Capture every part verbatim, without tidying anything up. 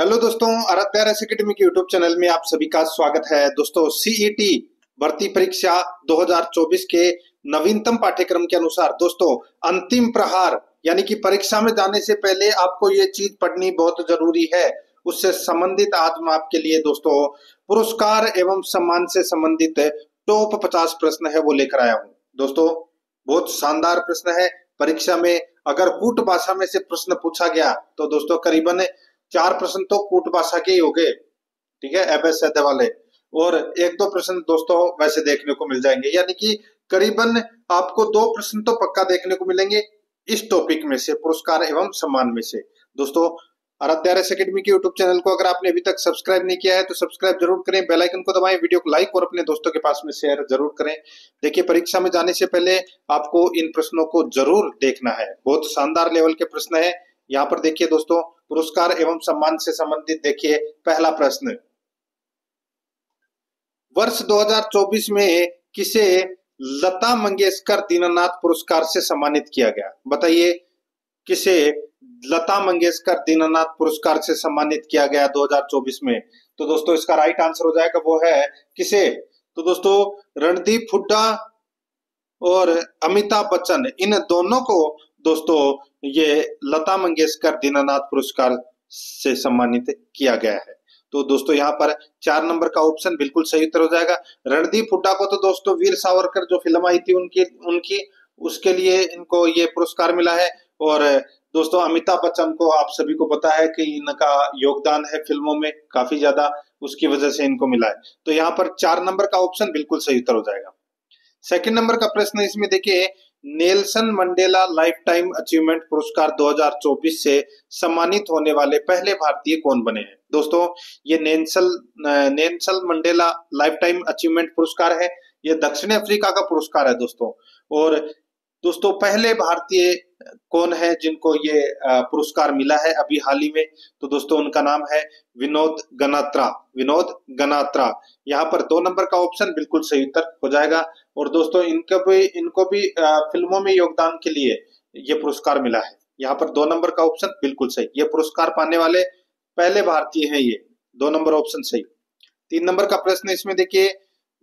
Hello दोस्तों, आराध्य प्यार एकेडमी के यूट्यूब चैनल में आप सभी का स्वागत है। दोस्तों, सीईटी भर्ती परीक्षा दो हज़ार चौबीस के नवीनतम पाठ्यक्रम के अनुसार दोस्तों अंतिम प्रहार यानी कि परीक्षा में जाने से पहले आपको ये चीज पढ़नी बहुत जरूरी है। उससे संबंधित आज मैं आपके लिए दोस्तों पुरस्कार एवं सम्मान से संबंधित टॉप पचास प्रश्न है वो लेकर आया हूँ। दोस्तों बहुत शानदार प्रश्न है। परीक्षा में अगर कूट भाषा में से प्रश्न पूछा गया तो दोस्तों करीबन चार प्रश्न तो कूट भाषा के ही हो गए, ठीक है, एबेसैद वाले, और एक दो प्रश्न दोस्तों वैसे देखने को मिल जाएंगे, यानी कि करीबन आपको दो प्रश्न तो पक्का देखने को मिलेंगे इस टॉपिक में से, पुरस्कार एवं सम्मान में से। दोस्तों आराध्य एकेडमी के यूट्यूब चैनल को अगर आपने अभी तक सब्सक्राइब नहीं किया है तो सब्सक्राइब जरूर करें, बेल आइकन को दबाएं, वीडियो को लाइक और अपने दोस्तों के पास में शेयर जरूर करें। देखिए, परीक्षा में जाने से पहले आपको इन प्रश्नों को जरूर देखना है। बहुत शानदार लेवल के प्रश्न है। यहाँ पर देखिए दोस्तों पुरस्कार एवं सम्मान से संबंधित, देखिए पहला प्रश्न, वर्ष दो हज़ार चौबीस में किसे लता मंगेशकर दीनानाथ पुरस्कार से सम्मानित किया गया? बताइए किसे लता मंगेशकर दीनानाथ पुरस्कार से सम्मानित किया गया दो हज़ार चौबीस में? तो दोस्तों इसका राइट आंसर हो जाएगा वो है किसे, तो दोस्तों रणदीप हुड्डा और अमिताभ बच्चन, इन दोनों को दोस्तों ये लता मंगेशकर दीनानाथ पुरस्कार से सम्मानित किया गया है। तो दोस्तों यहाँ पर चार नंबर का ऑप्शन बिल्कुल सही उत्तर हो जाएगा। रणदीप हुड्डा को तो दोस्तों वीर सावरकर जो फिल्म आई थी उनकी उनकी उसके लिए इनको ये पुरस्कार मिला है, और दोस्तों अमिताभ बच्चन को आप सभी को पता है कि इनका योगदान है फिल्मों में काफी ज्यादा, उसकी वजह से इनको मिला है। तो यहाँ पर चार नंबर का ऑप्शन बिल्कुल सही उत्तर हो जाएगा। सेकंड नंबर का प्रश्न इसमें देखिए, नेल्सन मंडेला लाइफटाइम अचीवमेंट पुरस्कार दो हज़ार चौबीस से सम्मानित होने वाले पहले भारतीय कौन बने हैं? दोस्तों ये Nelson Nelson Mandela lifetime achievement पुरस्कार है, ये दक्षिण अफ्रीका का पुरस्कार है दोस्तों, और दोस्तों पहले भारतीय कौन है जिनको ये पुरस्कार मिला है अभी हाल ही में? तो दोस्तों उनका नाम है विनोद गनात्रा, विनोद गनात्रा। यहाँ पर दो नंबर का ऑप्शन बिल्कुल सही उत्तर हो जाएगा, और दोस्तों इनका भी इनको भी फिल्मों में योगदान के लिए ये पुरस्कार मिला है। यहाँ पर दो नंबर का ऑप्शन बिल्कुल सही, ये पुरस्कार पाने वाले पहले भारतीय हैं, ये दो नंबर ऑप्शन सही। तीन नंबर का प्रश्न इसमें देखिए,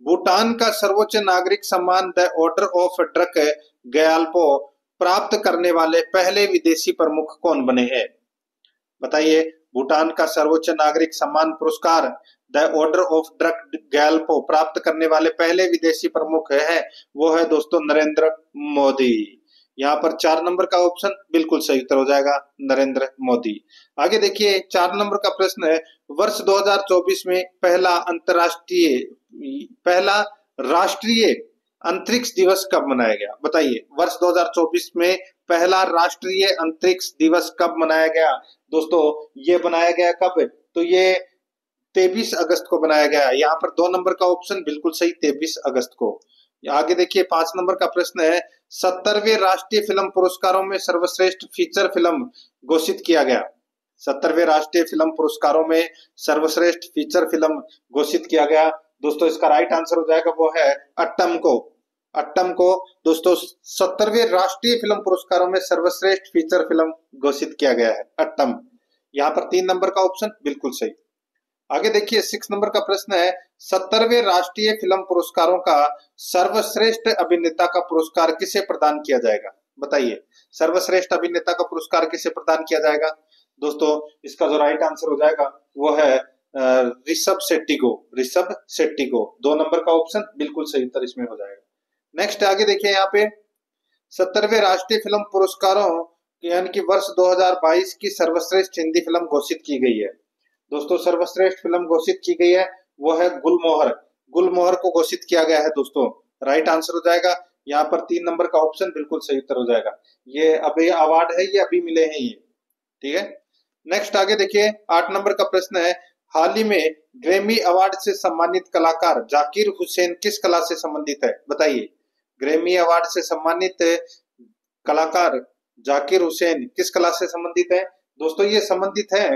भूटान का सर्वोच्च नागरिक सम्मान the order of Druk Gyalpo प्राप्त करने वाले पहले विदेशी प्रमुख कौन बने हैं? बताइए, भूटान का सर्वोच्च नागरिक सम्मान पुरस्कार the order of Druk Gyalpo प्राप्त करने वाले पहले विदेशी प्रमुख है वो है दोस्तों नरेंद्र मोदी। यहाँ पर चार नंबर का ऑप्शन बिल्कुल सही उत्तर हो जाएगा, नरेंद्र मोदी। आगे देखिए, चार नंबर का प्रश्न है, वर्ष दो हज़ार चौबीस में पहला अंतरराष्ट्रीय पहला राष्ट्रीय अंतरिक्ष दिवस कब मनाया गया? बताइए, वर्ष दो हज़ार चौबीस में पहला राष्ट्रीय अंतरिक्ष दिवस कब मनाया गया? दोस्तों ये बनाया गया कब? तो ये तेईस अगस्त को बनाया गया। यहाँ पर दो नंबर का ऑप्शन बिल्कुल सही, तेईस अगस्त को। आगे देखिए, पांच नंबर का प्रश्न है, सत्तरवें राष्ट्रीय फिल्म पुरस्कारों में सर्वश्रेष्ठ फीचर फिल्म घोषित किया गया। सत्तरवें राष्ट्रीय फिल्म पुरस्कारों में सर्वश्रेष्ठ फीचर फिल्म घोषित किया गया। दोस्तों इसका राइट आंसर हो जाएगा वो है अट्टम को, अट्टम को दोस्तों सत्तरवें राष्ट्रीय फिल्म पुरस्कारों में सर्वश्रेष्ठ फीचर फिल्म घोषित किया गया है, अट्टम। यहाँ पर तीन नंबर का ऑप्शन बिल्कुल सही। आगे देखिए, सिक्स नंबर का प्रश्न है, सत्तरवें राष्ट्रीय फिल्म पुरस्कारों का सर्वश्रेष्ठ अभिनेता का पुरस्कार किसे प्रदान किया जाएगा? बताइए, सर्वश्रेष्ठ अभिनेता का पुरस्कार किसे प्रदान किया जाएगा? दोस्तों इसका जो राइट आंसर हो जाएगा वो है ऋषभ शेट्टी को, ऋषभ शेट्टी को। दो नंबर का ऑप्शन बिल्कुल सही उत्तर इसमें हो जाएगा। नेक्स्ट आगे देखिए, यहाँ पे सत्तरवें राष्ट्रीय फिल्म पुरस्कारों यानी कि वर्ष दो हज़ार बाईस की सर्वश्रेष्ठ हिंदी फिल्म घोषित की गई है। दोस्तों सर्वश्रेष्ठ फिल्म घोषित की गई है वो है गुलमोहर, गुलमोहर को घोषित किया गया है दोस्तों। राइट आंसर हो जाएगा यहाँ पर तीन नंबर का ऑप्शन बिल्कुल सही उत्तर हो जाएगा। ये अभी अवार्ड है, ये अभी मिले हैं ये, ठीक है। नेक्स्ट आगे देखिए, आठ नंबर का प्रश्न है, हाल ही में ग्रैमी अवार्ड से सम्मानित कलाकार जाकिर हुसैन किस कला से संबंधित है? बताइए, ग्रैमी अवार्ड से सम्मानित कलाकार जाकिर हुसैन किस कला से संबंधित है? दोस्तों ये संबंधित है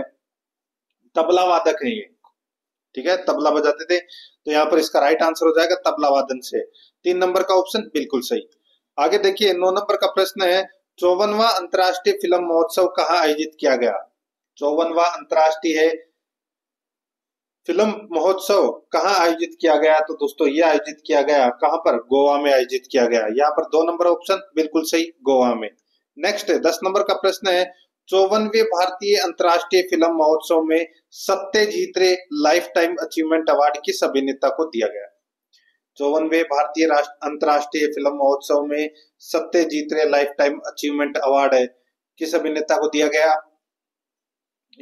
तबला वादक है ये, ठीक है, तबला बजाते थे। तो यहाँ पर इसका राइट आंसर हो जाएगा तबला वादन से, तीन नंबर का ऑप्शन बिल्कुल सही। आगे देखिए, नौ नंबर का प्रश्न है, चौवनवा अंतरराष्ट्रीय फिल्म महोत्सव कहाँ आयोजित किया गया? चौवनवा अंतरराष्ट्रीय फिल्म महोत्सव कहाँ आयोजित किया गया? तो दोस्तों यह आयोजित किया गया कहाँ पर? गोवा में आयोजित किया गया। यहाँ पर दो नंबर ऑप्शन बिल्कुल सही, गोवा में। नेक्स्ट दस नंबर का प्रश्न है, चौवनवे भारतीय अंतरराष्ट्रीय फिल्म महोत्सव में सत्यजीत रे लाइफ टाइम अचीवमेंट अवार्ड किस अभिनेता को दिया गया? चौवनवे भारतीय अंतरराष्ट्रीय फिल्म महोत्सव में सत्यजीत रे लाइफ टाइम अचीवमेंट अवार्ड है किस अभिनेता को दिया गया?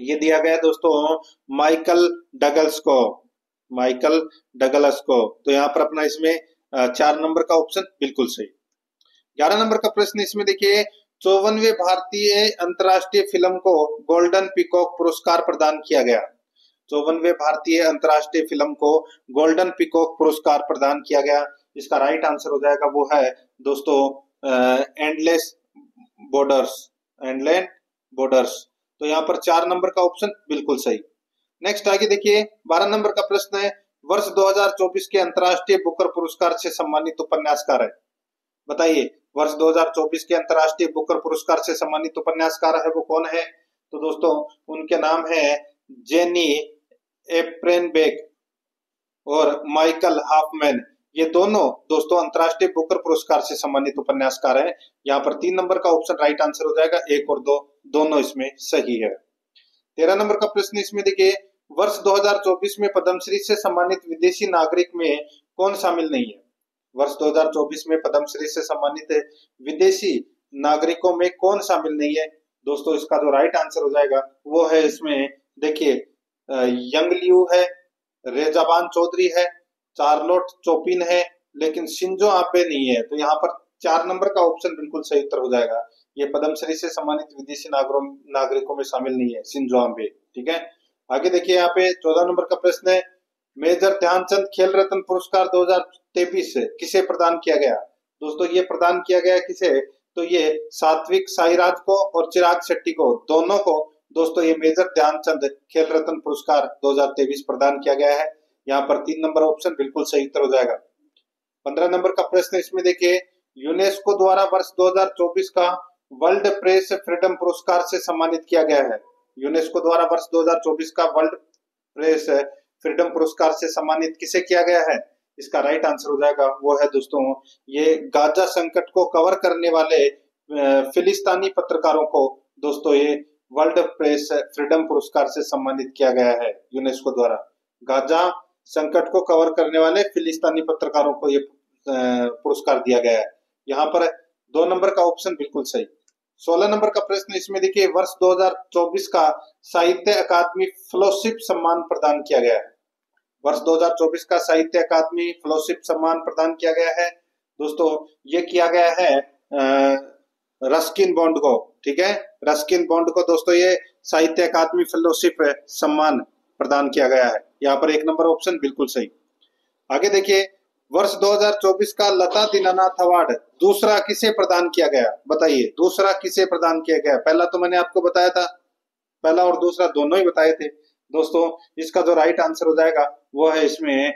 ये दिया गया दोस्तों माइकल डगल्स को, माइकल डगल्स को। तो यहाँ पर अपना इसमें चार नंबर का ऑप्शन बिल्कुल सही। ग्यारह नंबर का प्रश्न इसमें देखिए, चौवनवे भारतीय अंतरराष्ट्रीय फिल्म को गोल्डन पिकॉक पुरस्कार प्रदान किया गया। चौवनवे भारतीय अंतरराष्ट्रीय फिल्म को गोल्डन पिकॉक पुरस्कार प्रदान किया गया। इसका राइट आंसर हो जाएगा वो है दोस्तों एंडलेस बॉर्डर्स, एंडलेस बॉर्डर्स। तो यहाँ पर चार नंबर का ऑप्शन बिल्कुल सही। नेक्स्ट आगे देखिए बारह नंबर का प्रश्न है, वर्ष दो हजार चौबीस के अंतरराष्ट्रीय बुकर पुरस्कार से सम्मानित उपन्यासकार है, बताइए वर्ष दो हजार चौबीस के अंतरराष्ट्रीय बुकर पुरस्कार से सम्मानित उपन्यासकार है वो कौन है? तो दोस्तों उनके नाम है जेनी एप्रेनबेक और माइकल हाफमैन। ये दोनों दोस्तों अंतरराष्ट्रीय बुकर पुरस्कार से सम्मानित उपन्यासकार हैं। यहाँ पर तीन नंबर का ऑप्शन राइट आंसर हो जाएगा, एक और दो दोनों इसमें सही है। तेरह नंबर का प्रश्न इसमें देखिए, वर्ष दो हजार चौबीस में पद्मश्री से सम्मानित विदेशी नागरिक में कौन शामिल नहीं है? वर्ष दो हजार चौबीस में पद्मश्री से सम्मानित विदेशी नागरिकों में कौन शामिल नहीं है? दोस्तों इसका जो राइट आंसर हो जाएगा वो है इसमें देखिए यंगलियू है, रेजाबान चौधरी है, चार्लोट चोपिन है, लेकिन सिंजो आंपे नहीं है। तो यहाँ पर चार नंबर का ऑप्शन बिल्कुल सही उत्तर हो जाएगा, ये पद्मश्री से सम्मानित विदेशी नागरिकों में शामिल नहीं है सिंजो आंपे। ठीक है, आगे देखिए यहाँ पे चौदह नंबर का प्रश्न है, मेजर ध्यानचंद खेल रत्न पुरस्कार दो हजार तेईस किसे प्रदान किया गया? दोस्तों ये प्रदान किया गया किसे? तो ये सात्विक साईराज को और चिराग शेट्टी को, दोनों को दोस्तों ये मेजर ध्यानचंद खेल रत्न पुरस्कार दो हजार तेईस प्रदान किया गया है। यहाँ पर तीन नंबर ऑप्शन बिल्कुल सही उत्तर हो जाएगा। पंद्रह नंबर का प्रश्न इसमें देखिए, यूनेस्को द्वारा वर्ष दो हजार चौबीस का वर्ल्ड प्रेस फ्रीडम पुरस्कार से सम्मानित किया गया है। यूनेस्को द्वारा वर्ष दो हजार चौबीस का वर्ल्ड प्रेस फ्रीडम पुरस्कार से सम्मानित किसे किया गया है? इसका राइट आंसर हो जाएगा वो है दोस्तों ये गाजा संकट को कवर करने वाले फिलिस्तीनी पत्रकारों को दोस्तों ये वर्ल्ड प्रेस फ्रीडम पुरस्कार से सम्मानित किया गया है यूनेस्को द्वारा। गाजा संकट को कवर करने वाले फिलिस्तीनी पत्रकारों को ये पुरस्कार दिया गया है। यहाँ पर दो नंबर का ऑप्शन बिल्कुल सही। सोलह नंबर का प्रश्न इसमें देखिए, वर्ष दो हजार चौबीस का साहित्य अकादमी फेलोशिप सम्मान प्रदान किया गया है। वर्ष दो हजार चौबीस का साहित्य अकादमी फेलोशिप सम्मान प्रदान किया गया है दोस्तों ये किया गया है रस्किन बॉन्ड को। ठीक है, रस्किन बॉन्ड को दोस्तों ये साहित्य अकादमी फेलोशिप सम्मान प्रदान किया गया है। यहाँ पर एक नंबर ऑप्शन बिल्कुल सही। आगे देखिए, वर्ष दो हजार चौबीस का लता दीनानाथ अवार्ड दूसरा किसे प्रदान किया गया? बताइए दूसरा किसे प्रदान किया गया? पहला तो मैंने आपको बताया था, पहला और दूसरा दोनों ही बताए थे दोस्तों। इसका जो राइट आंसर हो जाएगा वो है इसमें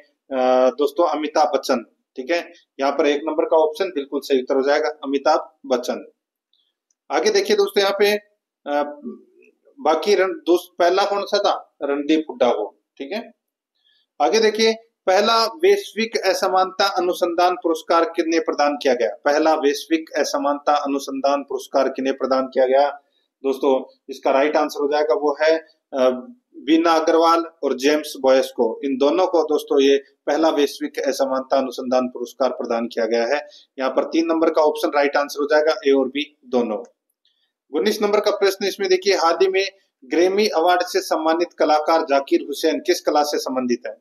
दोस्तों अमिताभ बच्चन। ठीक है, यहाँ पर एक नंबर का ऑप्शन बिल्कुल सही उत्तर हो जाएगा, अमिताभ बच्चन। आगे देखिए दोस्तों, यहाँ पे आ, बाकी रन, पहला कौन सा था? रणदीप हुड्डा को। ठीक है, आगे देखिए, पहला वैश्विक असमानता अनुसंधान पुरस्कार किसने प्रदान किया गया? पहला वैश्विक असमानता अनुसंधान पुरस्कार किसने प्रदान किया गया? दोस्तों इसका राइट आंसर हो जाएगा वो है बीना अग्रवाल और जेम्स बॉयस को। इन दोनों को दोस्तों ये पहला वैश्विक असमानता अनुसंधान पुरस्कार प्रदान किया गया है। यहाँ पर तीन नंबर का ऑप्शन राइट आंसर हो जाएगा, ए और बी दोनों। उन्नीस नंबर का प्रश्न इसमें देखिए, हाल ही में ग्रैमी अवार्ड से सम्मानित कलाकार जाकिर हुसैन किस कला से संबंधित है?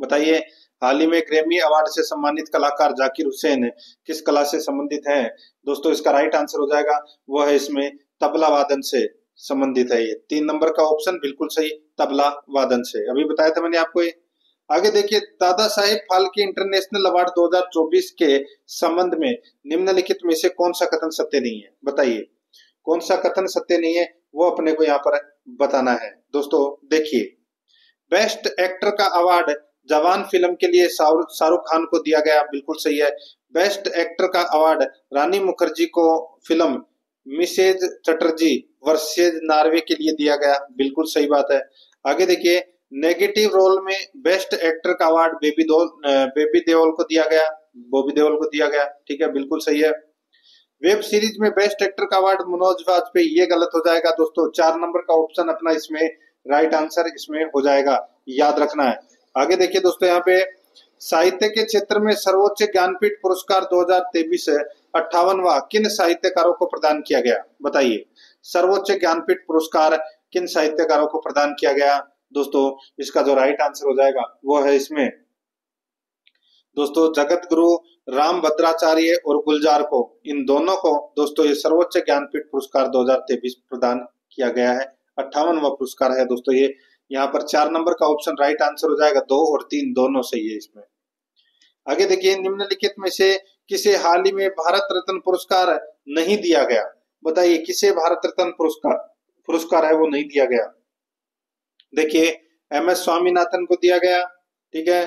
बताइए हाल ही में ग्रैमी अवार्ड से सम्मानित कलाकार जाकिर हुसैन किस कला से संबंधित है? दोस्तों इसका राइट आंसर हो जाएगा वो है इसमें तबला वादन से संबंधित है। ये तीन नंबर का ऑप्शन बिल्कुल सही, तबला वादन से। अभी बताया था मैंने आपको ये। आगे देखिए, दादा साहेब फाल्के इंटरनेशनल अवार्ड दो हजार चौबीस के संबंध में निम्नलिखित में से कौन सा कथन सत्य नहीं है? बताइए कौन सा कथन सत्य नहीं है वो अपने को यहाँ पर बताना है। दोस्तों देखिए, बेस्ट एक्टर का अवार्ड जवान फिल्म के लिए शाहरुख खान को दिया गया, बिल्कुल सही है। बेस्ट एक्टर का अवार्ड रानी मुखर्जी को film Mrs Chatterjee versus Norway के लिए दिया गया, बिल्कुल सही बात है। आगे देखिए, नेगेटिव रोल में बेस्ट एक्टर का अवार्ड बेबी देओल बेबी देओल को दिया गया, बॉबी देओल को दिया गया, ठीक है, बिल्कुल सही है। वेब सीरीज में बेस्ट एक्टर का अवार्ड मनोज वाजपेयी, ये गलत हो जाएगा दोस्तों, चार नंबर का ऑप्शन अपना इसमें राइट आंसर इसमें हो जाएगा, याद रखना है। आगे देखिए दोस्तों, यहाँ पे साहित्य के क्षेत्र में सर्वोच्च ज्ञानपीठ पुरस्कार दो हजार तेईस अट्ठावनवा किन साहित्यकारों को प्रदान किया गया, बताइए। सर्वोच्च ज्ञानपीठ पुरस्कार किन साहित्यकारों को प्रदान किया गया दोस्तों, इसका जो राइट आंसर हो जाएगा वो है इसमें दोस्तों जगत गुरु राम भद्राचार्य और गुलजार को, इन दोनों को दोस्तों ये सर्वोच्च ज्ञानपीठ पुरस्कार दो हजार तेईस प्रदान किया गया है, अट्ठावनवा पुरस्कार है दोस्तों ये। यहाँ पर चार नंबर का ऑप्शन राइट आंसर हो जाएगा, दो और तीन दोनों सही है इसमें। आगे देखिए, निम्नलिखित में से किसे हाल ही में भारत रत्न पुरस्कार नहीं दिया गया, बताइए किसे भारत रत्न पुरस्कार पुरस्कार है वो नहीं दिया गया। देखिए, एम एस स्वामीनाथन को दिया गया, ठीक है,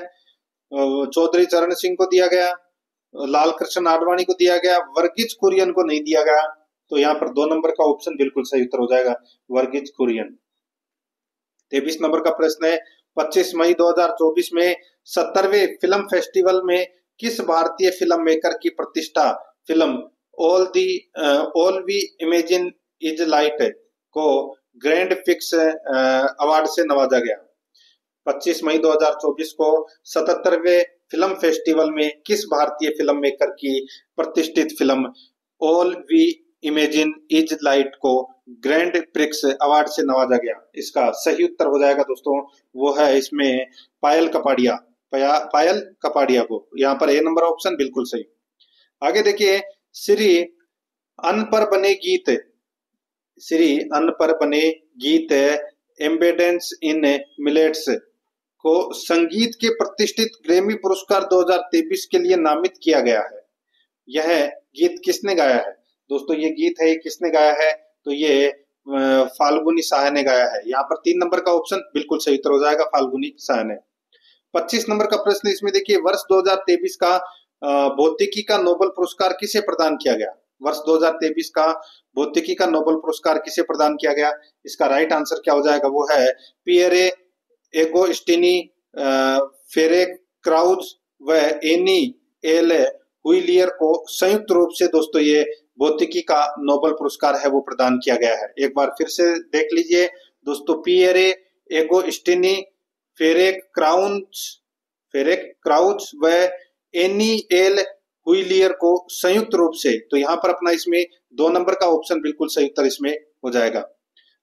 चौधरी चरण सिंह को दिया गया, लाल कृष्ण आडवाणी को दिया गया, वर्गीज कुरियन को नहीं दिया गया, तो यहाँ पर दो नंबर का ऑप्शन बिल्कुल सही उत्तर हो जाएगा, वर्गीज कुरियन। तेईस नंबर का प्रश्न है, पच्चीस मई दो हजार चौबीस में सत्तरवें फिल्म फेस्टिवल में किस भारतीय फिल्म मेकर की प्रतिष्ठा film all the all we imagine is light को ग्रैंड फिक्स अवार्ड से नवाजा गया। पच्चीस मई दो हजार चौबीस को सतहत्तरवें फिल्म फेस्टिवल में किस भारतीय फिल्म मेकर की प्रतिष्ठित film all we imagine is light को ग्रैंड प्रिक्स अवार्ड से नवाजा गया, इसका सही उत्तर हो जाएगा दोस्तों वो है इसमें पायल कपाड़िया, पया, पायल कपाड़िया को, यहाँ पर ए नंबर ऑप्शन बिल्कुल सही। आगे देखिए, श्री अन पर बने गीत श्री अन्न पर बने गीत एम्बेडेंस इन मिलेट्स को संगीत के प्रतिष्ठित ग्रैमी पुरस्कार दो हजार तेईस के लिए नामित किया गया है, यह गीत किसने गाया है दोस्तों, ये गीत है किसने गाया है, तो ये फाल्गुनी साह ने गाया है, यहाँ पर तीन नंबर का ऑप्शन बिल्कुल सही उत्तर हो जाएगा, फाल्गुनी साह ने। पच्चीस नंबर का प्रश्न इसमें देखिए, वर्ष दो हजार तेईस का भौतिकी का नोबेल पुरस्कार किसे प्रदान किया गया, वर्ष दो हजार तेईस का भौतिकी का नोबेल पुरस्कार किसे प्रदान किया गया, इसका राइट आंसर क्या हो जाएगा वो है पियरे एगोस्टिनी, फेरे क्राउज व एनी एल हुईलियर को संयुक्त रूप से दोस्तों ये भौतिकी का नोबेल पुरस्कार है वो प्रदान किया गया है। एक बार फिर से देख लीजिए दोस्तों, Pierre Agostini, Ferenc Krausz Ferenc Krausz व एनी एल हुईलियर को संयुक्त रूप से, तो यहाँ पर अपना इसमें दो नंबर का ऑप्शन बिल्कुल सही उत्तर इसमें हो जाएगा।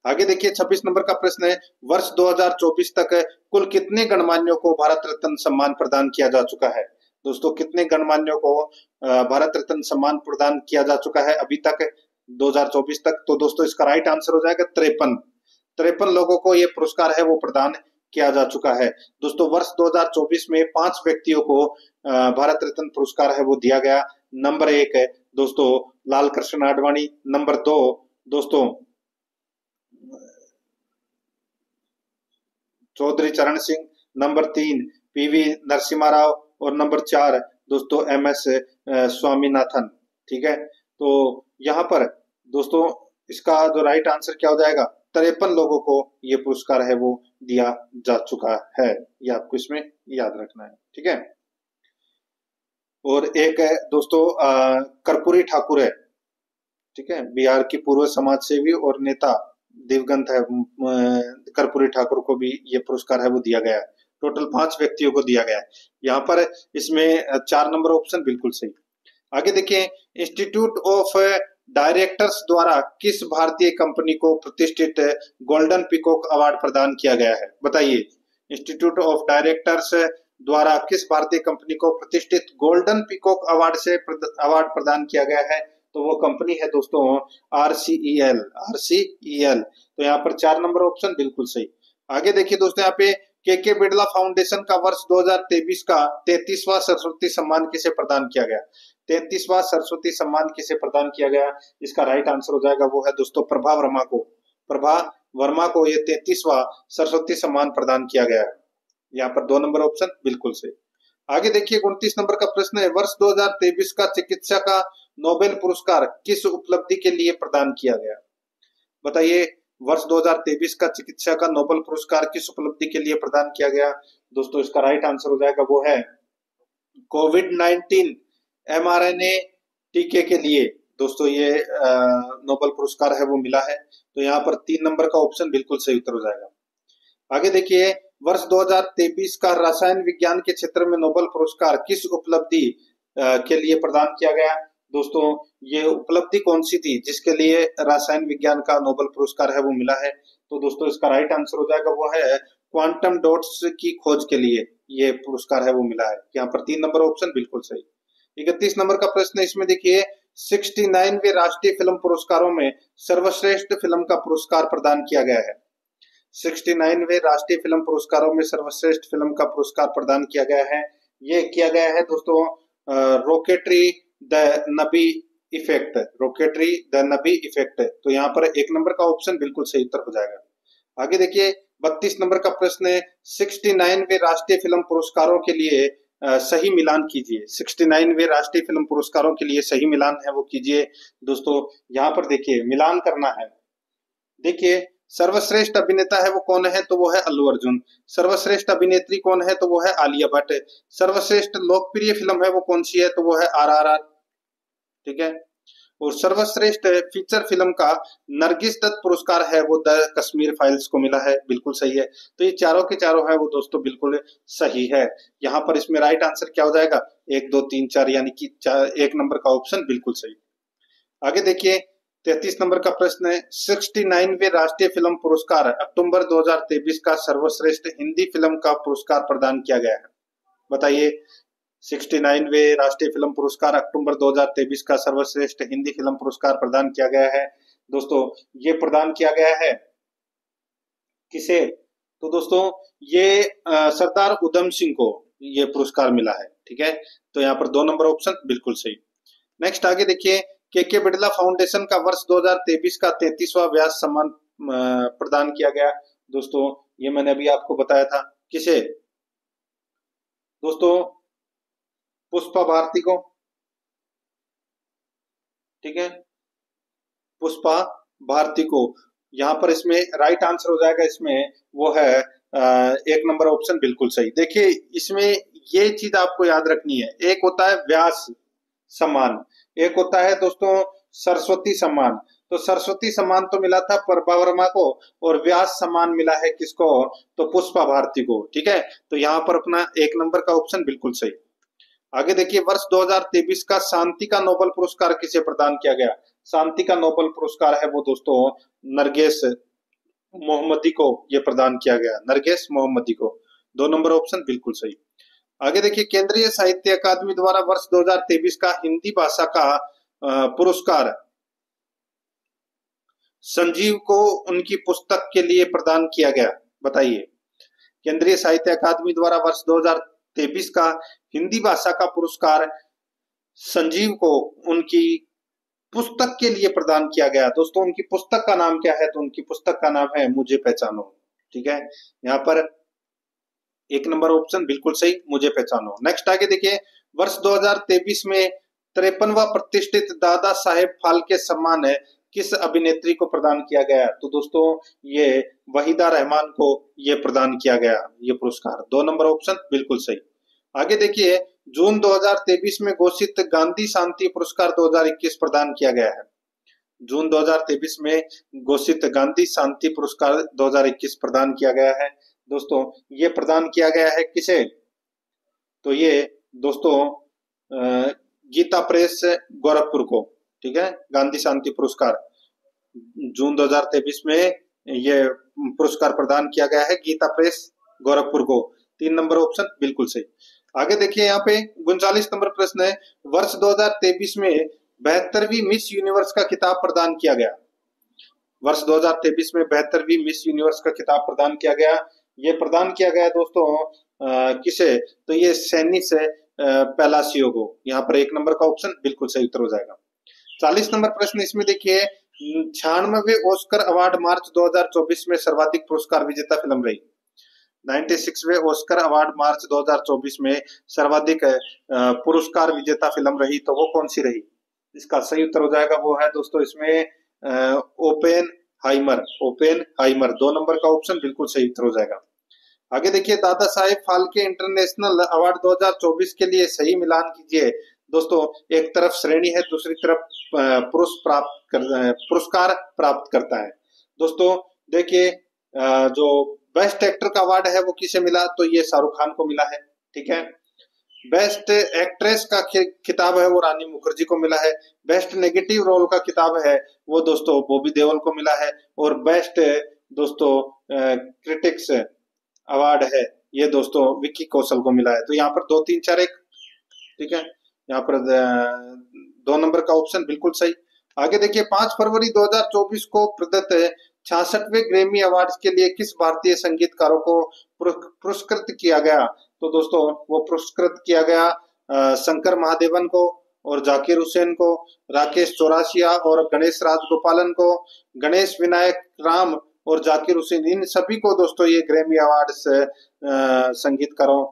आगे देखिए, छब्बीस नंबर का प्रश्न है, वर्ष दो हजार चौबीस तक कुल कितने गणमान्यों को भारत रत्न सम्मान प्रदान किया जा चुका है दोस्तों, कितने गणमान्यों को भारत रत्न सम्मान प्रदान किया जा चुका है अभी तक दो हजार चौबीस तक, तो दोस्तों इसका राइट आंसर हो जाएगा तिरपन, तिरपन लोगों को ये पुरस्कार है वो प्रदान किया जा चुका है दोस्तों। वर्ष दो हजार चौबीस में पांच व्यक्तियों को भारत रत्न पुरस्कार है वो दिया गया, नंबर एक है दोस्तों लाल कृष्ण आडवाणी, नंबर दो दोस्तों चौधरी चरण सिंह, नंबर तीन पीवी नरसिम्हा राव और नंबर चार दोस्तों एम एस स्वामीनाथन, ठीक है, तो यहाँ पर दोस्तों इसका जो राइट आंसर क्या हो जाएगा, तिरपन लोगों को ये पुरस्कार है वो दिया जा चुका है, ये आपको इसमें याद रखना है, ठीक है। और एक है दोस्तों कर्पूरी ठाकुर है, ठीक है, बिहार की पूर्व समाज सेवी और नेता दिवंगत है कर्पूरी ठाकुर को भी ये पुरस्कार है वो दिया गया है, टोटल पांच व्यक्तियों को दिया गया है, यहाँ पर इसमें चार नंबर ऑप्शन बिल्कुल सही। आगे देखिए, इंस्टीट्यूट ऑफ डायरेक्टर्स द्वारा किस भारतीय कंपनी को प्रतिष्ठित गोल्डन पिकॉक अवार्ड प्रदान किया गया है, बताइए। इंस्टीट्यूट ऑफ डायरेक्टर्स द्वारा किस भारतीय कंपनी को प्रतिष्ठित गोल्डन पिकॉक अवार्ड से अवार्ड प्रदान किया गया है, तो वो कंपनी है दोस्तों आरसीईएल, आरसीईएल, तो यहाँ पर चार नंबर ऑप्शन बिल्कुल सही। आगे देखिए दोस्तों, यहाँ पे के के बिड़ला फाउंडेशन का वर्ष दो हजार तेईस का तैंतीसवां सरस्वती सम्मान किसे प्रदान किया गया, तैंतीसवां सरस्वती सम्मान किसे प्रदान किया गया, इसका राइट आंसर हो जाएगा वो है दोस्तों प्रभा वर्मा को, प्रभा वर्मा को ये तैंतीसवां सरस्वती सम्मान प्रदान किया गया है, यहाँ पर दो नंबर ऑप्शन बिल्कुल सही। आगे देखिए उनतीस नंबर का प्रश्न है, वर्ष दो हजार तेईस का चिकित्सा का नोबेल पुरस्कार किस उपलब्धि के लिए प्रदान किया गया? बताइए वर्ष दो हजार तेईस का चिकित्सा का नोबेल पुरस्कार किस उपलब्धि के लिए प्रदान किया गया? दोस्तों इसका राइट आंसर हो जाएगा वो है कोविड नाइन्टीन एमआरएनए टीके के लिए। दोस्तों ये नोबेल पुरस्कार है वो मिला है, तो यहाँ पर तीन नंबर का ऑप्शन बिल्कुल सही उत्तर हो जाएगा। आगे देखिए वर्ष दो हजार तेईस का रसायन विज्ञान के क्षेत्र में नोबेल पुरस्कार किस उपलब्धि के लिए प्रदान किया गया? दोस्तों ये उपलब्धि कौन सी थी जिसके लिए रसायन विज्ञान का नोबेल पुरस्कार है वो मिला है? तो दोस्तों इसका राइट आंसर हो जाएगा वो है क्वांटम डॉट्स की खोज के लिए ये पुरस्कार है वो मिला है। यहाँ पर तीन नंबर ऑप्शन बिल्कुल सही। इकतीस नंबर का प्रश्न, इसमें देखिए उनहत्तरवें राष्ट्रीय फिल्म पुरस्कारों में सर्वश्रेष्ठ फिल्म का पुरस्कार प्रदान किया गया है। उनहत्तरवें राष्ट्रीय फिल्म पुरस्कारों में सर्वश्रेष्ठ फिल्म का पुरस्कार प्रदान किया गया है, ये किया गया है दोस्तों Rocketry the Nambi effect, Rocketry the Nambi effect. तो यहाँ पर एक नंबर का ऑप्शन बिल्कुल सही उत्तर हो जाएगा। आगे देखिए बत्तीस नंबर का प्रश्न है, उनहत्तरवें राष्ट्रीय फिल्म पुरस्कारों के लिए Uh, सही मिलान कीजिए। उनहत्तरवें राष्ट्रीय फिल्म पुरस्कारों के लिए सही मिलान है वो कीजिए। दोस्तों यहाँ पर देखिए मिलान करना है, देखिए सर्वश्रेष्ठ अभिनेता है वो कौन है? तो वो है अल्लू अर्जुन। सर्वश्रेष्ठ अभिनेत्री कौन है? तो वो है आलिया भट्ट। सर्वश्रेष्ठ लोकप्रिय फिल्म है वो कौन सी है? तो वो है आर आर आर, ठीक है। और सर्वश्रेष्ठ फीचर फिल्म का नरगिस दत्त पुरस्कार है वो द कश्मीर फाइल्स को मिला है, बिल्कुल सही है। तो ये चारों के चारों है वो दोस्तों बिल्कुल सही है। यहाँ पर इसमें राइट आंसर क्या हो जाएगा? एक दो तीन चार, यानी कि एक नंबर का ऑप्शन बिल्कुल सही। आगे देखिए तैतीस नंबर का प्रश्न है, उनहत्तरवें राष्ट्रीय फिल्म पुरस्कार अक्टूबर दो हजार तेईस का सर्वश्रेष्ठ हिंदी फिल्म का पुरस्कार प्रदान किया गया है। बताइए उनहत्तरवें राष्ट्रीय फिल्म पुरस्कार अक्टूबर दो हजार तेईस का सर्वश्रेष्ठ हिंदी फिल्म पुरस्कार प्रदान किया गया है। दोस्तों ये प्रदान किया गया है किसे? तो दोस्तों ये सरदार उधम सिंह को ये पुरस्कार मिला है, ठीक है। तो यहाँ पर दो नंबर ऑप्शन बिल्कुल सही। नेक्स्ट आगे देखिए के के बिड़ला फाउंडेशन का वर्ष दो हजार तेईस का तैंतीसवां व्यास सम्मान प्रदान किया गया। दोस्तों ये मैंने अभी आपको बताया था किसे? दोस्तों पुष्पा भारती को, ठीक है, पुष्पा भारती को। यहाँ पर इसमें राइट आंसर हो जाएगा, इसमें वो है एक नंबर ऑप्शन बिल्कुल सही। देखिए इसमें ये चीज आपको याद रखनी है, एक होता है व्यास सम्मान, एक होता है दोस्तों सरस्वती सम्मान। तो सरस्वती सम्मान तो मिला था प्रभा वर्मा को और व्यास सम्मान मिला है किसको? तो पुष्पा भारती को, ठीक है। तो यहाँ पर अपना एक नंबर का ऑप्शन बिल्कुल सही। आगे देखिए वर्ष दो हजार तेईस का शांति का नोबेल पुरस्कार किसे प्रदान किया गया? शांति का नोबेल पुरस्कार है वो दोस्तों नरगिस मोहम्मदी को ये प्रदान किया गया, नरगिस मोहम्मदी को। दो नंबर ऑप्शन बिल्कुल सही। आगे देखिए केंद्रीय साहित्य अकादमी द्वारा वर्ष दो हजार तेईस का हिंदी भाषा का पुरस्कार संजीव को उनकी पुस्तक के लिए प्रदान किया गया। बताइए केंद्रीय साहित्य अकादमी द्वारा वर्ष दो हजार तेईस का हिंदी भाषा का पुरस्कार संजीव को उनकी पुस्तक के लिए प्रदान किया गया। दोस्तों उनकी पुस्तक का नाम क्या है? तो उनकी पुस्तक का नाम है मुझे पहचानो, ठीक है। यहाँ पर एक नंबर ऑप्शन बिल्कुल सही, मुझे पहचानो। नेक्स्ट आगे देखिए वर्ष दो हजार तेईस में तिरपनवा प्रतिष्ठित दादा साहेब फाल्के सम्मान है किस अभिनेत्री को प्रदान किया गया? तो दोस्तों ये वहीदा रहमान को ये प्रदान किया गया ये पुरस्कार। दो नंबर ऑप्शन बिल्कुल सही। आगे देखिए जून दो हजार तेईस में घोषित गांधी शांति पुरस्कार दो हजार इक्कीस प्रदान किया गया है। जून दो हजार तेईस में घोषित गांधी शांति पुरस्कार दो हजार इक्कीस प्रदान किया गया है। दोस्तों ये प्रदान किया गया है किसे? तो ये दोस्तों गीता प्रेस गोरखपुर को, ठीक है। गांधी शांति पुरस्कार जून दो हजार तेईस में ये पुरस्कार प्रदान किया गया है गीता प्रेस गोरखपुर को। तीन नंबर ऑप्शन बिल्कुल सही। आगे देखिए यहाँ पे उनचालीस नंबर प्रश्न है, वर्ष दो हजार तेईस में बहत्तरवीं मिस यूनिवर्स का खिताब प्रदान किया गया। वर्ष दो हजार तेईस में बहत्तरवीं मिस यूनिवर्स का खिताब प्रदान किया गया। ये प्रदान किया गया दोस्तों आ, किसे? तो ये सैनी से पैलासियो को। यहाँ पर एक नंबर का ऑप्शन बिल्कुल सही उत्तर हो जाएगा। चालीस नंबर प्रश्न, इसमें देखिए छियानवे ऑस्कर अवार्ड मार्च दो हजार चौबीस में सर्वाधिक पुरस्कार विजेता फिल्म रही। छियानवेवें ऑस्कर अवार्ड मार्च दो हज़ार चौबीस में सर्वाधिक पुरस्कार विजेता फिल्म रही, तो वो कौन सी रही? इसका सही उत्तर हो जाएगा वो है दोस्तों इसमें ओपेनहाइमर, ओपेनहाइमर दो नंबर का ऑप्शन बिल्कुल सही उत्तर हो जाएगा। आगे देखिए, दादा साहेब फाल्के इंटरनेशनल अवार्ड दो हज़ार चौबीस के लिए सही मिलान कीजिए। दोस्तों एक तरफ श्रेणी है, दूसरी तरफ पुरुष प्राप्त कर, पुरस्कार प्राप्त करता है। दोस्तों देखिए, जो बेस्ट एक्टर का अवार्ड है वो किसे मिला, तो ये शाहरुख खान को मिला है, ठीक है। बेस्ट एक्ट्रेस का खिताब है वो रानी मुखर्जी को मिला है। बेस्ट नेगेटिव रोल का खिताब है वो दोस्तों बॉबी देओल को मिला है। और बेस्ट दोस्तों क्रिटिक्स अवार्ड है ये दोस्तों विक्की कौशल को मिला है। तो यहाँ पर दो तीन चार एक, ठीक है, यहाँ पर दो नंबर का ऑप्शन बिल्कुल सही। आगे देखिए, पांच फरवरी दो हज़ार चौबीस को प्रदत्त छियासठवें ग्रैमी अवार्ड के लिए किस भारतीय संगीतकारों को पुरस्कृत किया गया? तो दोस्तों वो पुरस्कृत किया गया शंकर महादेवन को और जाकिर हुसैन को, राकेश चौरासिया और गणेश राजगोपालन को, गणेश विनायक राम और जाकिर हुसैन, इन सभी को दोस्तों ये ग्रैमी अवार्ड संगीतकारों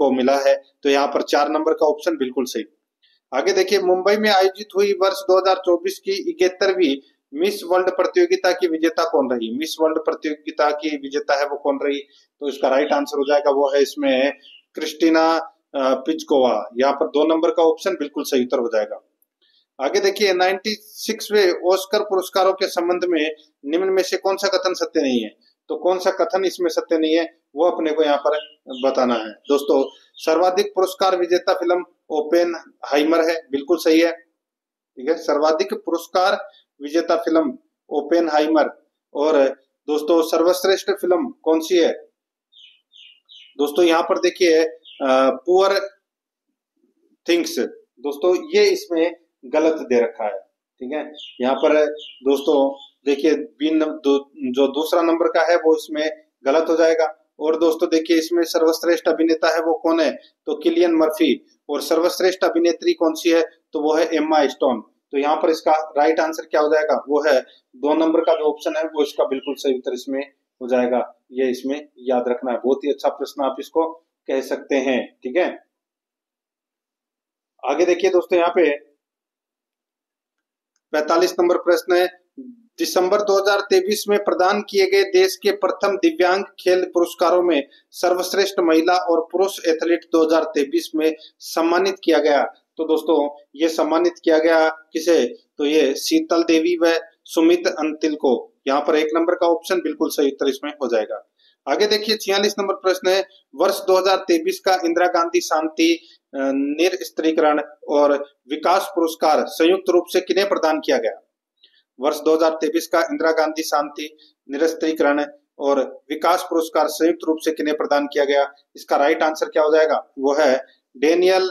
को मिला है। तो यहाँ पर चार नंबर का ऑप्शन बिल्कुल सही। आगे देखिए, मुंबई में आयोजित हुई वर्ष दो हज़ार चौबीस की इकहत्तरवीं मिस वर्ल्ड प्रतियोगिता की विजेता कौन रही? मिस वर्ल्ड प्रतियोगिता की विजेता है वो कौन रही? तो इसका राइट आंसर हो जाएगा वो है इसमें क्रिस्टीना पिचकोवा। यहाँ पर दो नंबर का ऑप्शन बिल्कुल सही उत्तर हो जाएगा। आगे देखिए, छियानवेवें ऑस्कर पुरस्कारों के संबंध में निम्न में से कौन सा कथन सत्य नहीं है? तो कौन सा कथन इसमें सत्य नहीं है वो अपने को यहाँ पर बताना है। दोस्तों सर्वाधिक पुरस्कार विजेता फिल्म ओपेनहाइमर है, बिल्कुल सही है, ठीक है। सर्वाधिक पुरस्कार विजेता फिल्म ओपेनहाइमर। और दोस्तों सर्वश्रेष्ठ फिल्म कौन सी है? दोस्तों यहाँ पर देखिए पुअर थिंग्स, दोस्तों ये इसमें गलत दे रखा है, ठीक है। यहाँ पर दोस्तों देखिए बिन दो, जो दूसरा नंबर का है वो इसमें गलत हो जाएगा। और दोस्तों देखिए इसमें सर्वश्रेष्ठ अभिनेता है वो कौन है? तो किलियन मर्फी। और सर्वश्रेष्ठ अभिनेत्री कौन सी है? तो वो है एम्मा स्टोन। तो यहाँ पर इसका राइट आंसर क्या हो जाएगा? वो है दो नंबर का जो ऑप्शन है वो इसका बिल्कुल सही उत्तर इसमें हो जाएगा। ये इसमें याद रखना है, बहुत ही अच्छा प्रश्न आप इसको कह सकते हैं, ठीक है। आगे देखिए दोस्तों, यहाँ पे पैंतालीस नंबर प्रश्न है, दिसंबर दो हज़ार तेईस में प्रदान किए गए देश के प्रथम दिव्यांग खेल पुरस्कारों में सर्वश्रेष्ठ महिला और पुरुष एथलीट दो हज़ार तेईस में सम्मानित किया गया। तो दोस्तों ये सम्मानित किया गया किसे? तो ये शीतल देवी व सुमित अंतिल को। यहाँ पर एक नंबर का ऑप्शन बिल्कुल सही उत्तर इसमें हो जाएगा। आगे देखिए, छियालीस नंबर प्रश्न है, वर्ष दो हज़ार तेईस का इंदिरा गांधी शांति निरस्त्रीकरण और विकास पुरस्कार संयुक्त रूप से किन्हें प्रदान किया गया? वर्ष दो हज़ार तेईस का इंदिरा गांधी शांति निरस्त्रीकरण और विकास पुरस्कार संयुक्त रूप से किन्हें प्रदान किया गया? इसका राइट आंसर क्या हो जाएगा? वो है डेनियल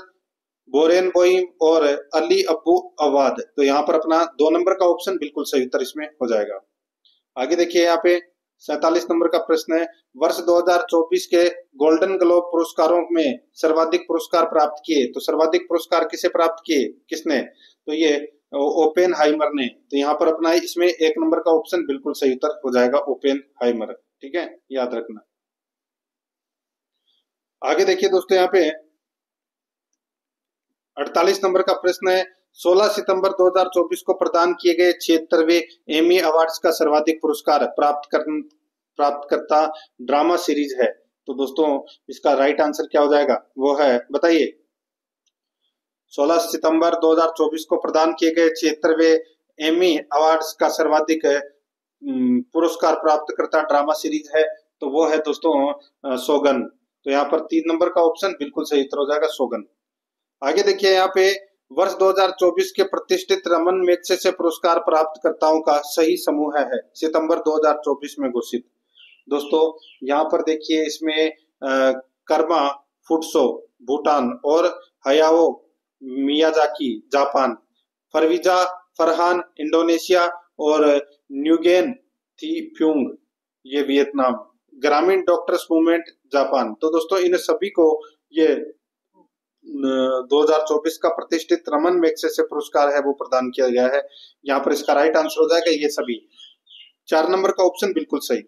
बोरेन बोइम और अली अब्बू अवाद। तो यहाँ पर अपना दो नंबर का ऑप्शन बिल्कुल सही उत्तर इसमें हो जाएगा। आगे देखिए, यहाँ पे सैतालीस नंबर का प्रश्न है, वर्ष दो हज़ार चौबीस के गोल्डन ग्लोब पुरस्कारों में सर्वाधिक पुरस्कार प्राप्त किए। तो सर्वाधिक पुरस्कार किसे प्राप्त किए, किसने? तो ये ओपेनहाइमर ने। तो यहाँ पर अपना इसमें एक नंबर का ऑप्शन बिल्कुल सही उत्तर हो जाएगा, ओपेनहाइमर, ठीक है, याद रखना। आगे देखिए दोस्तों, यहाँ पे अड़तालीस नंबर का प्रश्न है, सोलह सितंबर दो हज़ार चौबीस को प्रदान किए गए छिहत्तरवें एमी अवार्ड्स का सर्वाधिक पुरस्कार प्राप्त कर, प्राप्त करता ड्रामा सीरीज है। तो दोस्तों इसका राइट आंसर क्या हो जाएगा? वो है, बताइए, सोलह सितंबर दो हज़ार चौबीस को प्रदान किए गए छिहत्तरवें एमी अवार्ड्स का सर्वाधिक पुरस्कार प्राप्त करता ड्रामा सीरीज है। तो वो है दोस्तों सोगन। तो यहाँ पर तीन नंबर का ऑप्शन बिल्कुल सही उत्तर हो जाएगा, सोगन। आगे देखिए, यहाँ पे वर्ष दो हज़ार चौबीस के प्रतिष्ठित रमन मैग्सेसे पुरस्कार प्राप्तकर्ताओं का सही समूह है, सितंबर दो हज़ार चौबीस में घोषित। दोस्तों यहाँ पर देखिए इसमें कर्मा फुटसो भूटान और Hayao Miyazaki Japan, Farwiza Farhan Indonesia और न्यूगेन थीफ्यूंग ये वियतनाम, ग्रामीण डॉक्टर्स मूवमेंट जापान। तो दोस्तों इन सभी को ये दो हज़ार चौबीस का प्रतिष्ठित रमन मैग्सेसे पुरस्कार है वो प्रदान किया गया है। यहाँ पर इसका राइट आंसर हो जाएगा ये सभी, चार नंबर का ऑप्शन बिल्कुल सही।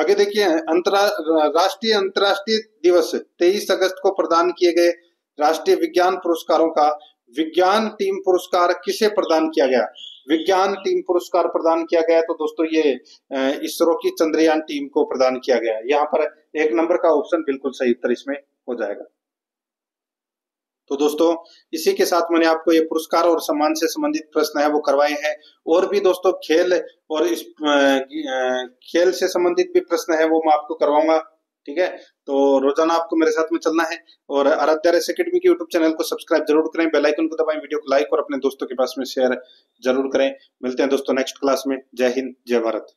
आगे देखिए, राष्ट्रीय अंतरराष्ट्रीय दिवस तेईस अगस्त को प्रदान किए गए राष्ट्रीय विज्ञान पुरस्कारों का विज्ञान टीम पुरस्कार किसे प्रदान किया गया? विज्ञान टीम पुरस्कार प्रदान किया गया तो दोस्तों ये इसरो की चंद्रयान टीम को प्रदान किया गया। यहाँ पर एक नंबर का ऑप्शन बिल्कुल सही उत्तर इसमें हो जाएगा। तो दोस्तों इसी के साथ मैंने आपको ये पुरस्कार और सम्मान से संबंधित प्रश्न है वो करवाए हैं, और भी दोस्तों खेल और इस खेल से संबंधित भी प्रश्न है वो मैं आपको करवाऊंगा। ठीक है, तो रोजाना आपको मेरे साथ में चलना है और आराध्या रेस अकेडमी के यूट्यूब चैनल को सब्सक्राइब जरूर करें, बेल आइकन को दबाएं, वीडियो को लाइक और अपने दोस्तों के पास में शेयर जरूर करें। मिलते हैं दोस्तों नेक्स्ट क्लास में। जय हिंद, जय भारत।